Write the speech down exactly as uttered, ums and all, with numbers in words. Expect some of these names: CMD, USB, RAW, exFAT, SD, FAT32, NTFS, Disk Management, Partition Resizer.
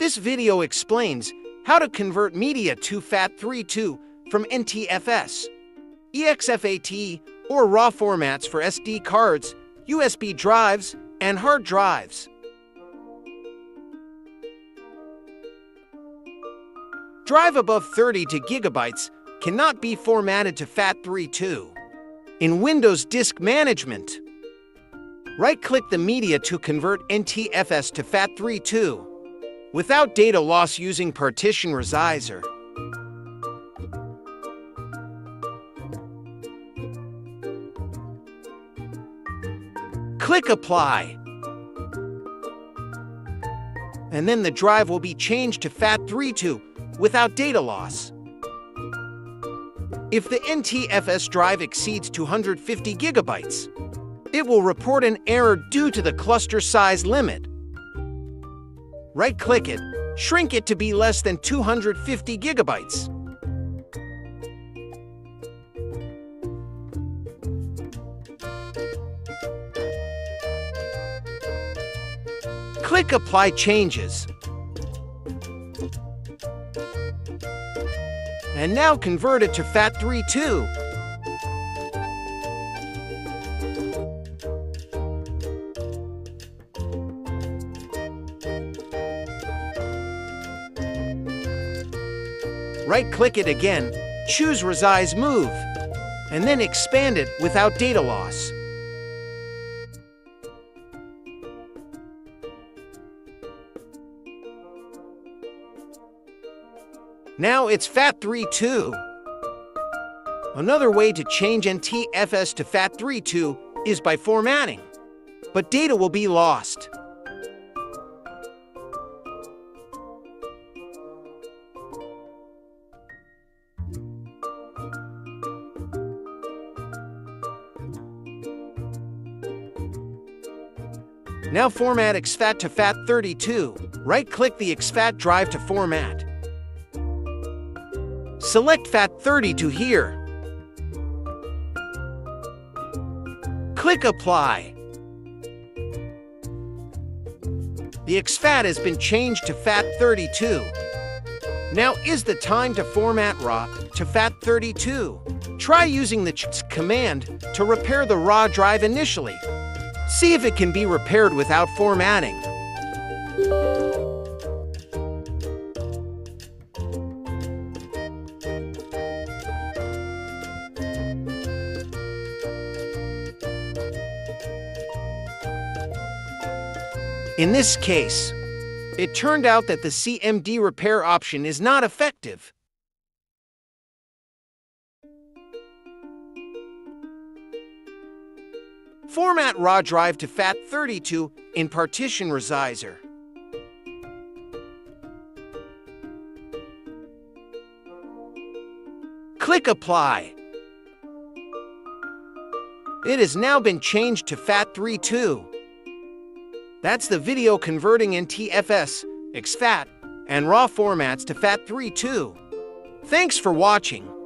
This video explains how to convert media to FAT thirty-two from N T F S, exFAT, or RAW formats for S D cards, U S B drives, and hard drives. Drive above thirty-two gigabytes cannot be formatted to FAT thirty-two. In Windows Disk Management, right-click the media to convert N T F S to FAT thirty-two without data loss using Partition Resizer. Click Apply, and then the drive will be changed to FAT thirty-two without data loss. If the N T F S drive exceeds two hundred fifty gigabytes, it will report an error due to the cluster size limit. Right-click it, shrink it to be less than two hundred fifty gigabytes. Click Apply Changes. And now convert it to FAT thirty-two. Right-click it again, choose Resize Move, and then expand it without data loss. Now it's FAT thirty-two. Another way to change N T F S to FAT thirty-two is by formatting, but data will be lost. Now format exFAT to FAT thirty-two. Right-click the exFAT drive to format. Select FAT thirty-two here. Click Apply. The exFAT has been changed to FAT thirty-two. Now is the time to format RAW to FAT thirty-two. Try using the C M D command to repair the RAW drive initially. See if it can be repaired without formatting. In this case, it turned out that the C M D repair option is not effective. Format RAW drive to FAT thirty-two in Partition Resizer. Click Apply. It has now been changed to FAT thirty-two. That's the video converting N T F S, exFAT, and RAW formats to FAT thirty-two. Thanks for watching.